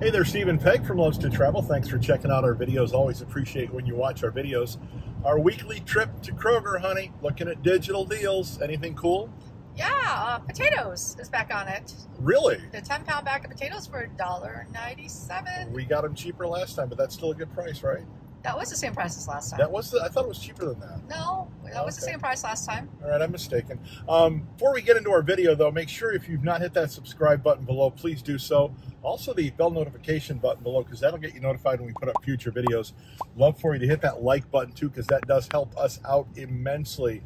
Hey there, Steve and Peg from Loves to Travel. Thanks for checking out our videos. Always appreciate when you watch our videos. Our weekly trip to Kroger, honey, looking at digital deals. Anything cool? Yeah, potatoes is back on it. Really? The 10-pound bag of potatoes for $1.97. We got them cheaper last time, but that's still a good price, right? That was the same price as last time. That was I thought it was cheaper than that. No, that was the same price last time. All right, I'm mistaken. Before we get into our video, though, make sure if you've not hit that subscribe button below, please do so. Also, the bell notification button below, because that'll get you notified when we put up future videos. Love for you to hit that like button, too, because that does help us out immensely.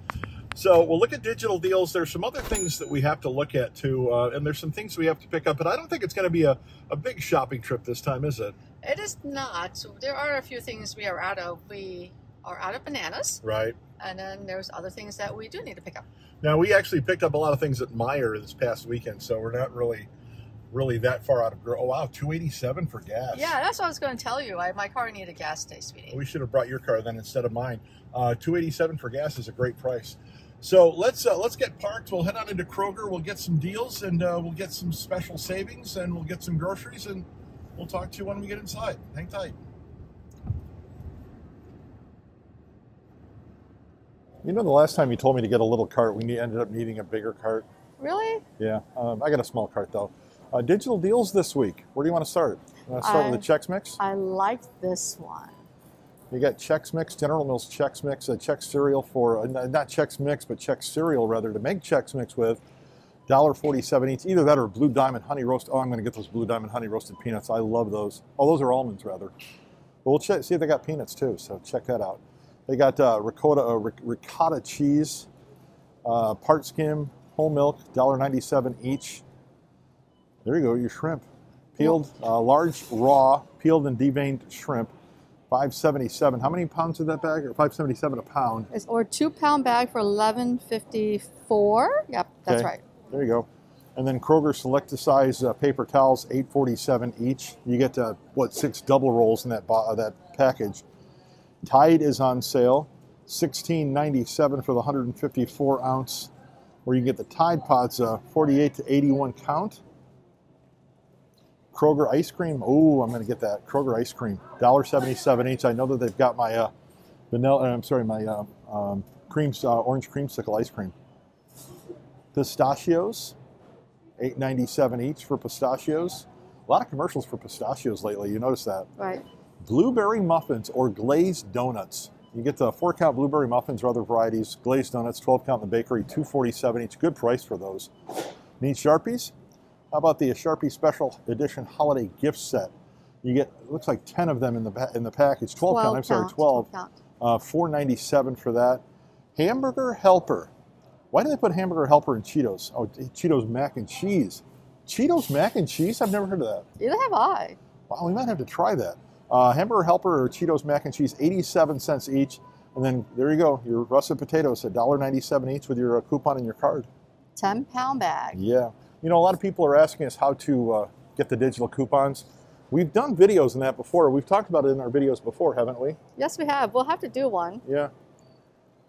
So we'll look at digital deals. There's some other things that we have to look at, too, and there's some things we have to pick up, but I don't think it's going to be a big shopping trip this time, is it? It is not. There are a few things we are out of. We are out of bananas. Right. And then there's other things that we do need to pick up. Now, we actually picked up a lot of things at Meijer this past weekend, so we're not really that far out of growth. Oh, wow, $2.87 for gas. Yeah, that's what I was going to tell you. My car needed gas today, sweetie. We should have brought your car then instead of mine. $2.87 for gas is a great price. So let's get parked. We'll head on into Kroger. We'll get some deals, and we'll get some special savings, and we'll get some groceries, and we'll talk to you when we get inside. Hang tight. You know, the last time you told me to get a little cart, we ended up needing a bigger cart. Really? Yeah. I got a small cart, though. Digital deals this week. Where do you want to start? You want to start with the Chex Mix? I like this one. You got Chex Mix, General Mills Chex Mix, a Chex cereal for, not Chex Mix, but Chex cereal rather, to make Chex Mix with, $1.47 each. Either that or Blue Diamond Honey Roast. Oh, I'm going to get those Blue Diamond Honey Roasted Peanuts. I love those. Oh, those are almonds rather. But we'll see if they got peanuts too, so check that out. They got ricotta cheese, part skim, whole milk, $1.97 each. There you go, your shrimp. Peeled, large, raw, peeled and deveined shrimp. $5.77. How many pounds is that bag? Or $5.77 a pound. It's or 2-pound bag for $11.54. Yep, that's right. There you go. And then Kroger select the size paper towels, $8.47 each. You get what, 6 double rolls in that package. Tide is on sale, $16.97 for the 154-ounce. Where you can get the Tide Pods, 48 to 81 count. Kroger ice cream. Oh, I'm going to get that Kroger ice cream. $1.77 each. I know that they've got my orange creamsicle ice cream. Pistachios, $8.97 each for pistachios. A lot of commercials for pistachios lately. You notice that, right? Blueberry muffins or glazed donuts. You get the 4-count blueberry muffins or other varieties. Glazed donuts, 12-count in the bakery, $2.47 each. Good price for those. Need Sharpies? How about the Sharpie Special Edition Holiday Gift Set? You get, it looks like 10 of them in the package. 12 count, I'm sorry, 12. $4.97 for that. Hamburger Helper. Why do they put Hamburger Helper in Cheetos? Oh, Cheetos mac and cheese. Cheetos mac and cheese? I've never heard of that. Neither have I. Wow, we might have to try that. Hamburger Helper or Cheetos mac and cheese, 87¢ each. And then there you go, your russet potatoes, $1.97 each with your coupon and your card. 10-pound bag. Yeah. You know, a lot of people are asking us how to get the digital coupons. We've done videos on that before. We've talked about it in our videos before, haven't we? Yes, we have. We'll have to do one. Yeah.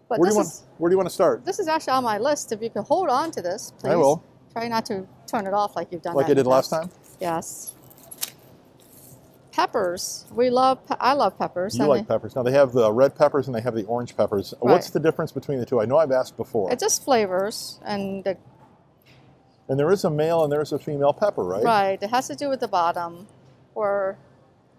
But where do you want to start? This is actually on my list. If you can hold on to this, please. I will. Try not to turn it off like you've done. Like I did last time? Yes. Peppers. I love peppers. You like peppers. Now, they have the red peppers and they have the orange peppers. Right. What's the difference between the two? I know I've asked before. It's just flavors and the... And there is a male and there is a female pepper, right? Right. It has to do with the bottom, or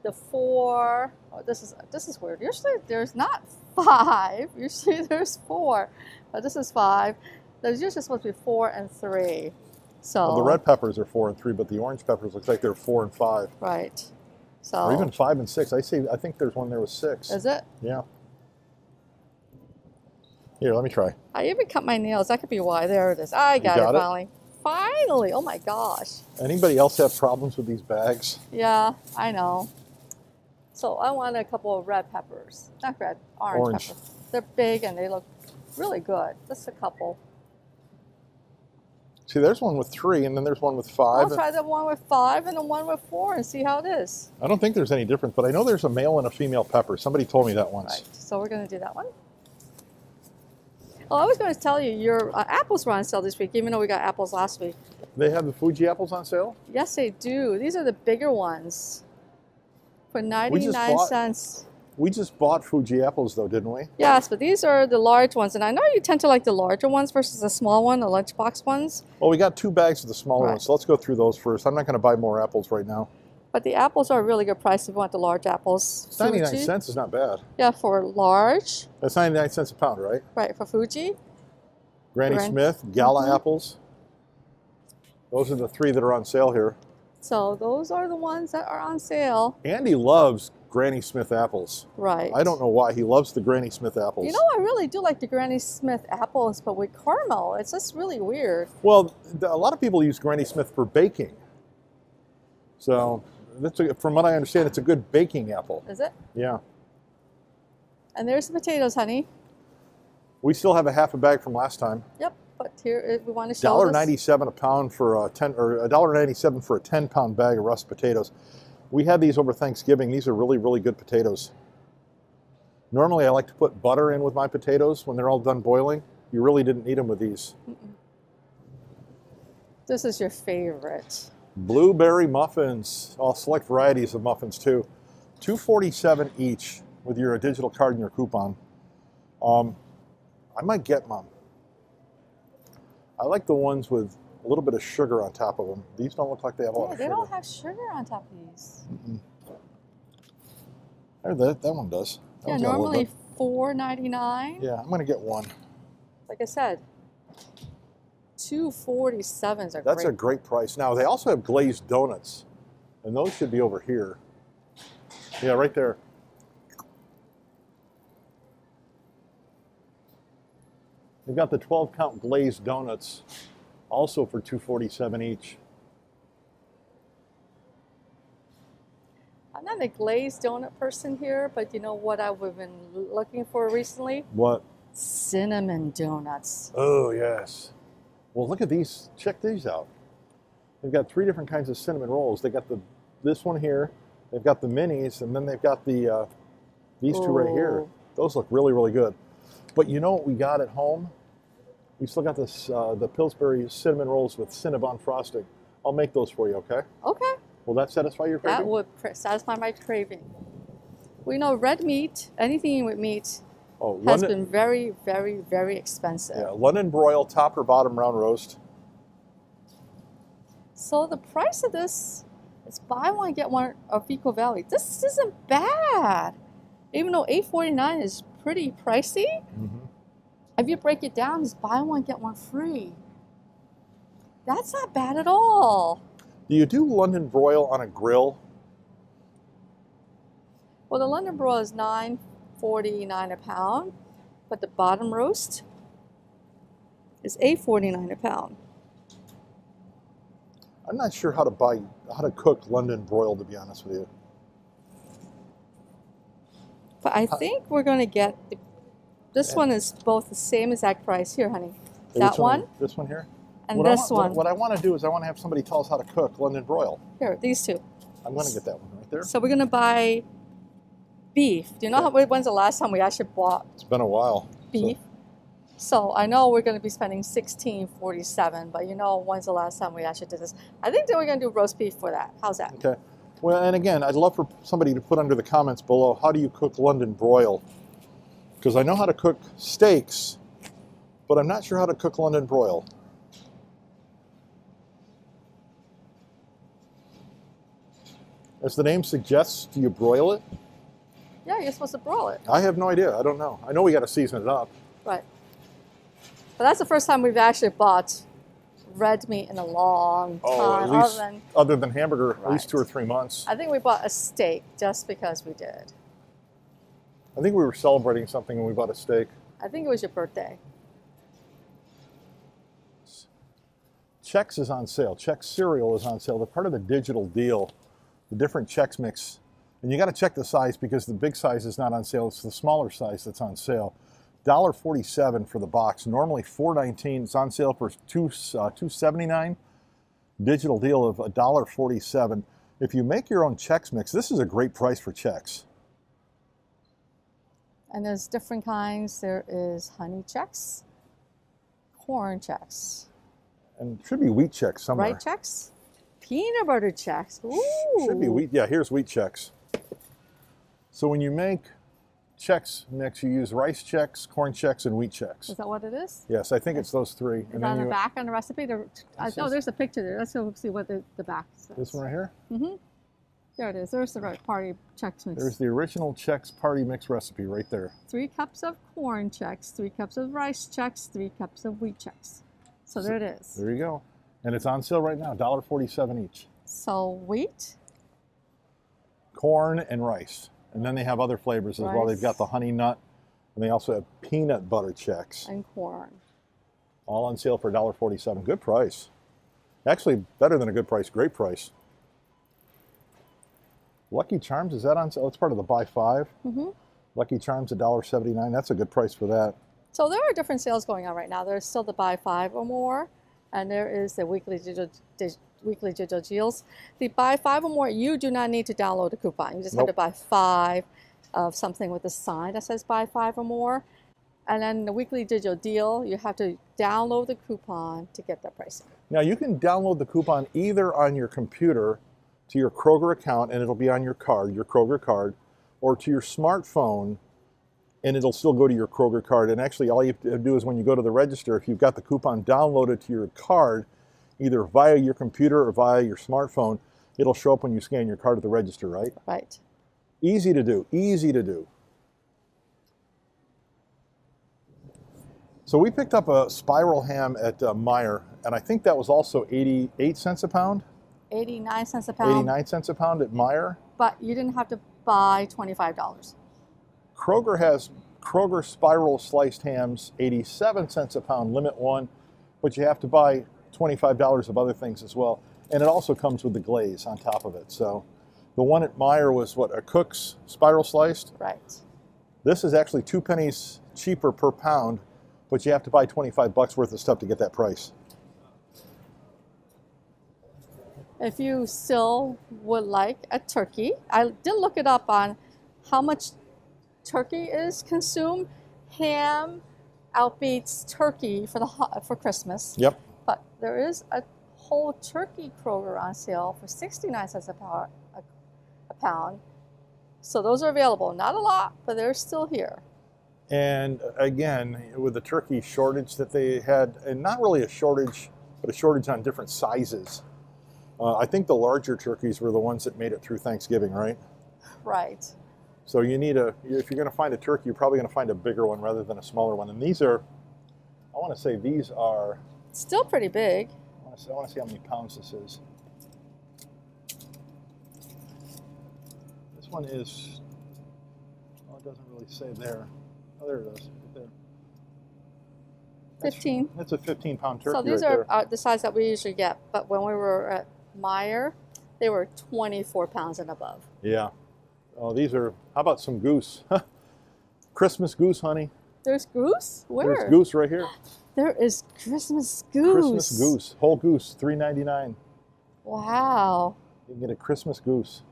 the 4. Oh, this is weird. Usually there's not 5. Usually there's 4, but this is 5. There's usually supposed to be 4 and 3. So well, the red peppers are 4 and 3, but the orange peppers look like they're 4 and 5. Right. So or even 5 and 6. I think there's one there with 6. Is it? Yeah. Here, let me try. I even cut my nails. That could be why. There it is. I got it finally. Finally! Oh my gosh. Anybody else have problems with these bags? Yeah, I know. So I want a couple of red peppers. Not red, orange peppers. They're big and they look really good. Just a couple. See, there's one with 3 and then there's one with 5. I'll try the one with 5 and the one with 4 and see how it is. I don't think there's any difference, but I know there's a male and a female pepper. Somebody told me that once. Right, so we're going to do that one. Oh, I was going to tell you, your apples were on sale this week, even though we got apples last week. They have the Fuji apples on sale? Yes, they do. These are the bigger ones for 99 cents. We just bought Fuji apples, though, didn't we? Yes, but these are the large ones. And I know you tend to like the larger ones versus the small one, the lunchbox ones. Well, we got two bags of the smaller ones, so let's go through those first. I'm not going to buy more apples right now. But the apples are a really good price if you want the large apples. 99 cents is not bad. Yeah, for large. That's 99 cents a pound, right? Right, for Fuji. Granny Smith, Gala apples. Those are the three that are on sale here. So those are the ones that are on sale. Andy loves Granny Smith apples. Right. I don't know why. He loves the Granny Smith apples. You know, I really do like the Granny Smith apples, but with caramel, it's just really weird. Well, a lot of people use Granny Smith for baking. So, from what I understand, it's a good baking apple. Is it? Yeah. And there's the potatoes, honey. We still have a half a bag from last time. Yep, but here we want to show this. $1.97 a pound for a 10, or $1.97 for a 10-pound bag of russet potatoes. We had these over Thanksgiving. These are really, really good potatoes. Normally, I like to put butter in with my potatoes when they're all done boiling. You really didn't need them with these. Mm-mm. This is your favorite. Blueberry muffins, all select varieties of muffins too. $2.47 each with your digital card and your coupon. I might get mom. I like the ones with a little bit of sugar on top of them. These don't look like they have a lot of sugar. They don't have sugar on top of these. Mm-mm. That one does. That normally $4.99. Yeah, I'm going to get one. Like I said. $2.47 are great. That's a great price. Now, they also have glazed donuts, and those should be over here. Yeah, right there. They've got the 12-count glazed donuts, also for $2.47 each. I'm not a glazed donut person here, but you know what I've been looking for recently? What? Cinnamon donuts. Oh, yes. Well, look at these. Check these out. They've got three different kinds of cinnamon rolls. They got this one here. They've got the minis, and then they've got the these two right here. Those look really, really good. But you know what we got at home? We still got this the Pillsbury cinnamon rolls with Cinnabon frosting. I'll make those for you, okay? Okay. Will that satisfy your craving? That would satisfy my craving. We know red meat, anything with meat. Oh, has been very, very, very expensive. Yeah, London broil, top or bottom round roast. So the price of this is buy one, get one of Eco Valley. This isn't bad. Even though $8.49 is pretty pricey, if you break it down, it's buy one, get one free. That's not bad at all. Do you do London broil on a grill? Well, the London broil is $9.49 a pound, but the bottom roast is $8.49 a pound. I'm not sure how to cook London broil, to be honest with you. But I think we're going to get this one is both the same exact price here, honey. That one, this one here, and this one. What I want to do is I want to have somebody tell us how to cook London broil. Here, these two. I'm going to get that one right there. So we're going to buy beef. Do you know when's the last time we actually bought? It's been a while. Beef. So I know we're going to be spending $16.47, but you know when's the last time we actually did this? I think that we're going to do roast beef for that. How's that? Okay. Well, and again, I'd love for somebody to put under the comments below, how do you cook London broil? Because I know how to cook steaks, but I'm not sure how to cook London broil. As the name suggests, do you broil it? Yeah, you're supposed to broil it. I have no idea. I don't know. I know we got to season it up. Right. But that's the first time we've actually bought red meat in a long time. Oh, at least, other than hamburger, at least 2 or 3 months. I think we bought a steak just because we did. I think we were celebrating something when we bought a steak. I think it was your birthday. Chex is on sale. Chex cereal is on sale. They're part of the digital deal, the different Chex Mix. And you got to check the size because the big size is not on sale. It's the smaller size that's on sale. $1.47 for the box. Normally $4.19. It's on sale for $2.79. Digital deal of $1.47. If you make your own Chex Mix, this is a great price for Chex. And there's different kinds. There is honey Chex, corn checks. And it should be wheat checks somewhere. Right checks? Peanut butter checks. Ooh. Should be wheat. Yeah, here's wheat checks. So when you make Chex mix, you use rice Chex, corn Chex, and wheat Chex. Is that what it is? Yes, I think it's those three. Is and that then on the back on the recipe? Oh, there's a picture there. Let's go see what the back says. This one right here? Mm-hmm. There it is. There's the party Chex mix. There's the original Chex party mix recipe right there. 3 cups of corn Chex, 3 cups of rice Chex, 3 cups of wheat Chex. So there it is. There you go. And it's on sale right now, $1.47 each. So wheat? Corn and rice. And then they have other flavors as well. They've got the honey nut, and they also have peanut butter Chex. And corn. All on sale for $1.47. Good price. Actually, better than a good price. Great price. Lucky Charms, is that on sale? It's part of the Buy 5. Mm-hmm. Lucky Charms, $1.79. That's a good price for that. So there are different sales going on right now. There's still the Buy 5 or more, and there is the weekly digital deals. The buy 5 or more, you do not need to download a coupon. You just have to buy 5 of something with a sign that says buy 5 or more. And then the weekly digital deal, you have to download the coupon to get that pricing. Now you can download the coupon either on your computer to your Kroger account, and it'll be on your card, your Kroger card, or to your smartphone, and it'll still go to your Kroger card. And actually all you have to do is when you go to the register, if you've got the coupon downloaded to your card, either via your computer or via your smartphone, it'll show up when you scan your card at the register, right? Right. Easy to do, easy to do. So we picked up a spiral ham at Meijer, and I think that was also 88 cents a pound? 89 cents a pound. 89 cents a pound at Meijer. But you didn't have to buy $25. Kroger has Kroger spiral sliced hams, 87 cents a pound, limit one, but you have to buy $25 of other things as well, and it also comes with the glaze on top of it. So the one at Meijer was what, a Cook's spiral sliced? Right. This is actually 2 pennies cheaper per pound, but you have to buy $25 worth of stuff to get that price. If you still would like a turkey, I did look it up on how much turkey is consumed. Ham outbeats turkey for Christmas. Yep. But there is a whole turkey Kroger on sale for 69 cents a pound. So those are available. Not a lot, but they're still here. And again, with the turkey shortage that they had, and not really a shortage, but a shortage on different sizes. I think the larger turkeys were the ones that made it through Thanksgiving, right? Right. So you need if you're going to find a turkey, you're probably going to find a bigger one rather than a smaller one. And these are, I want to say these are, still pretty big. I want to see how many pounds this is. This one is, oh, it doesn't really say there. Oh, there it is. Right there. That's, 15. That's a 15-pound turkey. So these right are the size that we usually get. But when we were at Meijer, they were 24 pounds and above. Yeah. Oh, these are, how about some goose? Christmas goose, honey. There's goose? Where? There's goose right here. There is Christmas goose. Christmas goose, whole goose, $3.99. Wow. You can get a Christmas goose.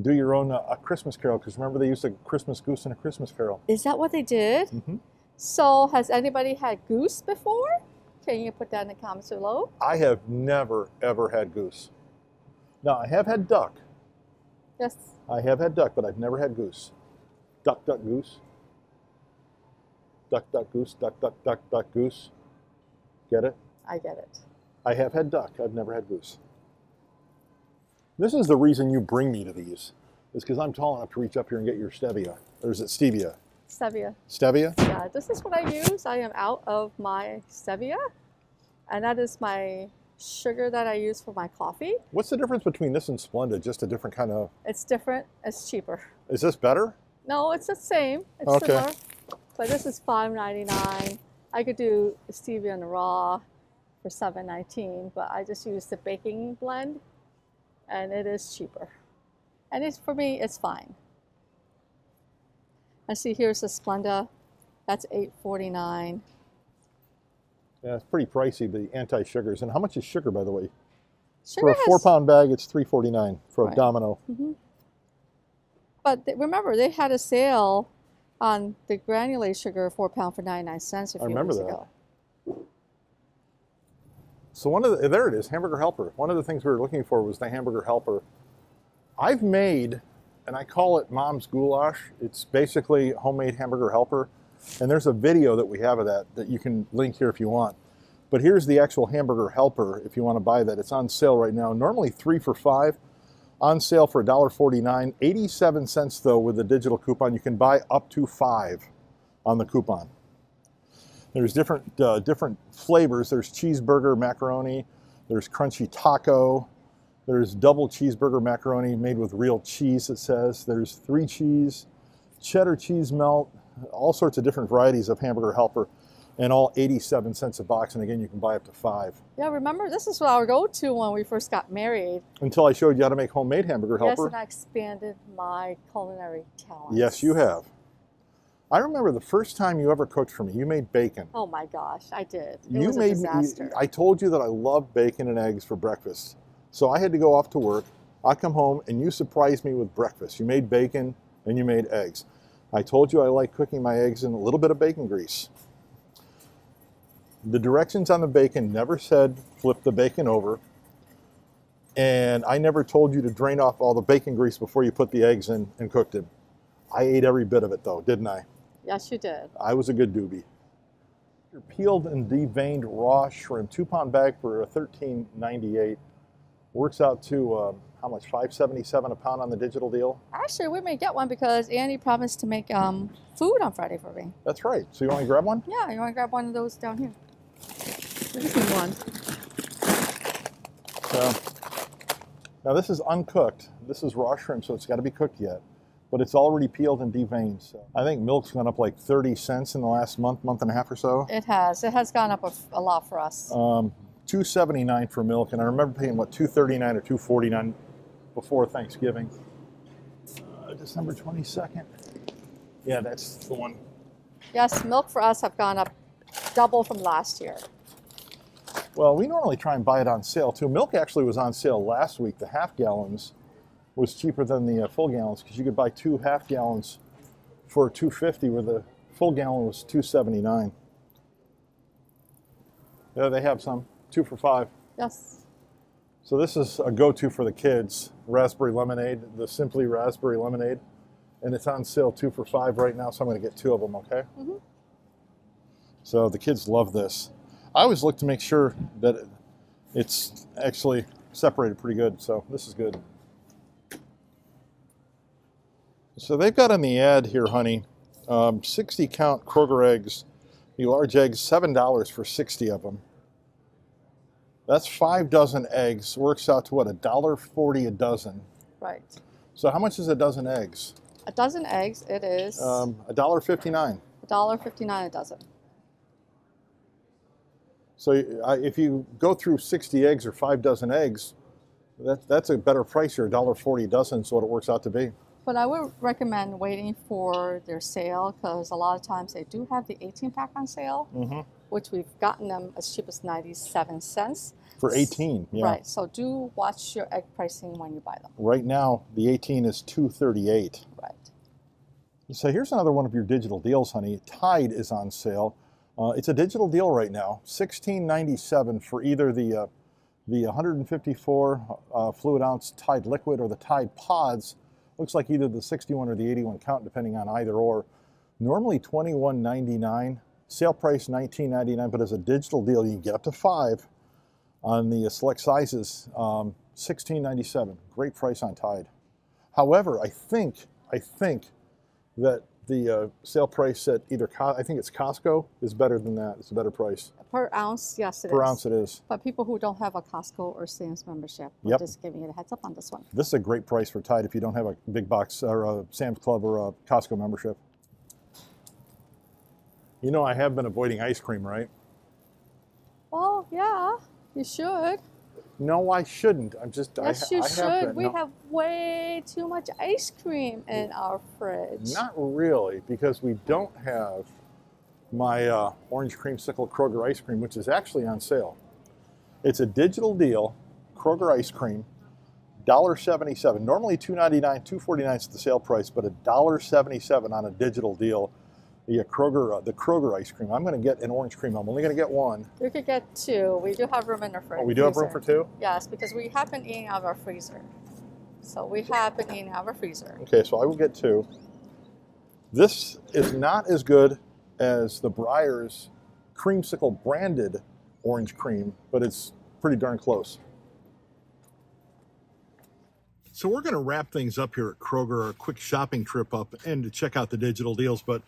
Do your own a Christmas carol, because remember they used a Christmas goose in A Christmas Carol. Is that what they did? Mm-hmm. So has anybody had goose before? Can you put that in the comments below? I have never, ever had goose. Now, I have had duck. Yes. I have had duck, but I've never had goose. Duck, duck, goose. Duck, duck, goose, duck, duck, duck, duck, goose. Get it? I get it. I have had duck. I've never had goose. This is the reason you bring me to these, is because I'm tall enough to reach up here and get your stevia. Or is it stevia? Stevia. Stevia? Yeah, this is what I use. I am out of my stevia, and that is my sugar that I use for my coffee. What's the difference between this and Splenda? Just a different kind of... It's different. It's cheaper. Is this better? No, it's the same. It's similar. But this is $5.99. I could do stevia in the raw for $7.19, but I just use the baking blend, and it is cheaper. And it's, for me, it's fine. And see, here's the Splenda. That's $8.49. Yeah, it's pretty pricey, the anti-sugars. And how much is sugar, by the way? Sugar for a 4-pound bag, it's $3.49 for a Domino. Mm-hmm. But remember, they had a sale on the granulated sugar 4-pound for 99 cents a few years ago. So there it is, Hamburger Helper. One of the things we were looking for was the Hamburger Helper. I've made, and I call it Mom's Goulash. It's basically homemade Hamburger Helper. And there's a video that we have of that you can link here if you want. But here's the actual Hamburger Helper if you want to buy that. It's on sale right now. Normally 3 for $5. On sale for $1.49, 87 cents though with the digital coupon. You can buy up to 5 on the coupon. There's different flavors. There's cheeseburger macaroni, there's crunchy taco, there's double cheeseburger macaroni made with real cheese it says. There's 3 cheese, cheddar cheese melt, all sorts of different varieties of Hamburger Helper. And all 87 cents a box, and again, you can buy up to 5. Yeah, remember, this is our go-to when we first got married. Until I showed you how to make homemade Hamburger Helper. Yes, and I expanded my culinary talents. Yes, you have. I remember the first time you ever cooked for me, you made bacon. Oh my gosh, I did. It was a disaster. I told you that I love bacon and eggs for breakfast. So I had to go off to work, I come home, and you surprised me with breakfast. You made bacon, and you made eggs. I told you I like cooking my eggs in a little bit of bacon grease. The directions on the bacon never said flip the bacon over, and I never told you to drain off all the bacon grease before you put the eggs in and cooked it. I ate every bit of it though, didn't I? Yes, you did. I was a good doobie. Your peeled and deveined raw shrimp, 2-pound bag for $13.98. Works out to how much? $5.77 a pound on the digital deal. Actually, we may get one because Andy promised to make food on Friday for me. That's right. So you want to grab one? Yeah, you want to grab one of those down here. There's one. So, now this is uncooked. This is raw shrimp, so it's got to be cooked yet. But it's already peeled and deveined. So I think milk's gone up like 30 cents in the last month and a half or so. It has. It has gone up a lot for us. $2.79 for milk, and I remember paying what $2.39 or $2.49 before Thanksgiving. December 22nd. Yeah, that's the one. Yes, milk for us have gone up double from last year. Well, we normally try and buy it on sale too. Milk actually was on sale last week. The half gallons was cheaper than the full gallons because you could buy 2 half gallons for $2.50, where the full gallon was $2.79. Yeah, they have some. 2 for $5. Yes. So this is a go-to for the kids. Raspberry lemonade, the Simply Raspberry Lemonade. And it's on sale 2 for $5 right now, so I'm going to get 2 of them, okay? Mm-hmm. So the kids love this. I always look to make sure that it's actually separated pretty good, so this is good. So they've got on the ad here, honey, 60-count Kroger eggs. The large eggs, $7 for 60 of them. That's 5 dozen eggs, works out to what, $1.40 a dozen. Right. So how much is a dozen eggs? A dozen eggs, it is $1.59. $1.59 a dozen. So if you go through 60 eggs or 5 dozen eggs, that's a better price here, $1.40 a dozen is what it works out to be. But I would recommend waiting for their sale because a lot of times they do have the 18-pack on sale. Mm-hmm. Which we've gotten them as cheap as 97 cents. For 18, yeah. Right, so do watch your egg pricing when you buy them. Right now, the 18 is $2.38. Right. So here's another one of your digital deals, honey. Tide is on sale. It's a digital deal right now, $16.97 for either the 154 fluid ounce Tide liquid or the Tide pods. Looks like either the 61 or the 81 count, depending on either or. Normally $21.99. Sale price $19.99, but as a digital deal, you can get up to 5 on the select sizes, $16.97. Great price on Tide. However, I think that the sale price at either, I think it's Costco, is better than that. It's a better price. Per ounce, yes, it is. Per ounce, it is. But people who don't have a Costco or Sam's membership, I'm just giving you a heads up on this one. This is a great price for Tide if you don't have a big box or a Sam's Club or a Costco membership. You know I have been avoiding ice cream, right? Well, yeah, you should. No, I shouldn't. I'm just. Yes, you should. We have way too much ice cream in our fridge. Not really, because we don't have my orange creamsicle Kroger ice cream, which is actually on sale. It's a digital deal, Kroger ice cream, $1.77. Normally $2.99, $2.49 is the sale price, but $1.77 on a digital deal. the Kroger ice cream. I'm going to get an orange cream. I'm only going to get one. You could get two. We do have room in our fridge. Oh, we do have room for two? Yes, because we have been eating out of our freezer. Okay, so I will get two. This is not as good as the Breyers Creamsicle branded orange cream, but it's pretty darn close. So we're going to wrap things up here at Kroger, our quick shopping trip up and to check out the digital deals. But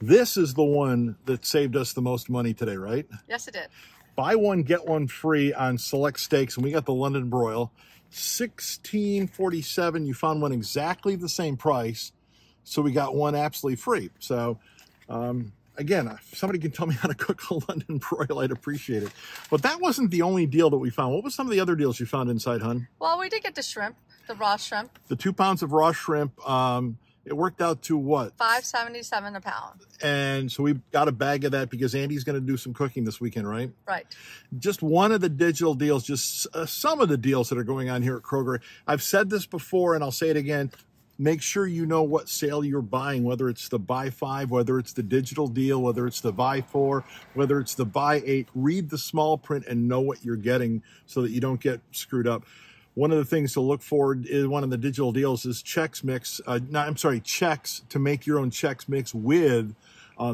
this is the one that saved us the most money today, right? Yes, it did. Buy one, get one free on select steaks. And we got the London broil, $16.47. You found one exactly the same price. So we got one absolutely free. So again, if somebody can tell me how to cook a London broil, I'd appreciate it. But that wasn't the only deal that we found. What was some of the other deals you found inside, hun? Well, we did get the shrimp, the raw shrimp. The 2 pounds of raw shrimp. It worked out to what? $5.77 a pound. And so we got a bag of that because Andy's going to do some cooking this weekend, right? Right. Just one of the digital deals, just some of the deals that are going on here at Kroger. I've said this before and I'll say it again. Make sure you know what sale you're buying, whether it's the buy five, whether it's the digital deal, whether it's the buy four, whether it's the buy eight. Read the small print and know what you're getting so that you don't get screwed up. One of the things to look forward is one of the digital deals is checks to make your own checks mix with.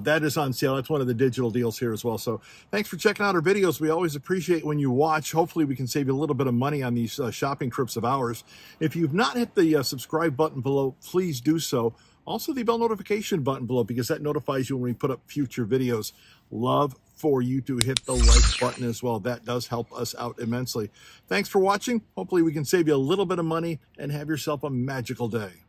That is on sale. That's one of the digital deals here as well. So thanks for checking out our videos. We always appreciate when you watch. Hopefully we can save you a little bit of money on these shopping trips of ours. If you've not hit the subscribe button below, please do so. Also the bell notification button below because that notifies you when we put up future videos. Love for you to hit the like button as well. That does help us out immensely. Thanks for watching. Hopefully we can save you a little bit of money and have yourself a magical day.